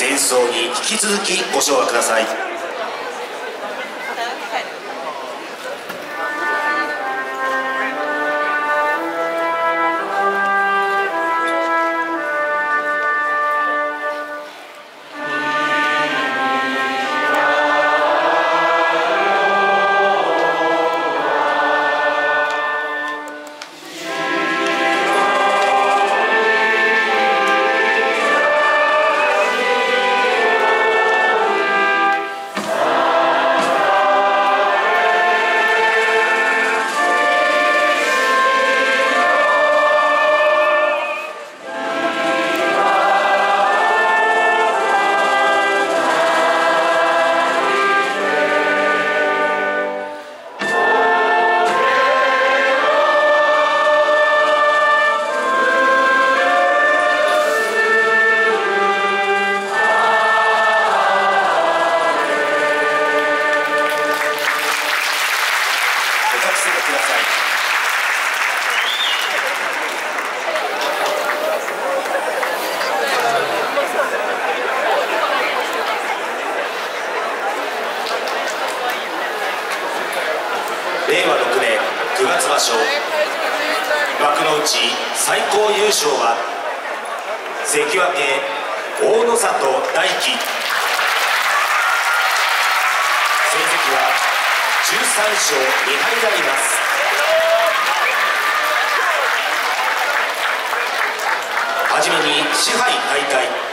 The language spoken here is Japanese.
前奏に引き続きご唱和ください。令和6年9月場所、幕内最高優勝は関脇大の里大輝、成績は13勝2敗であります。初めに賜盃大会。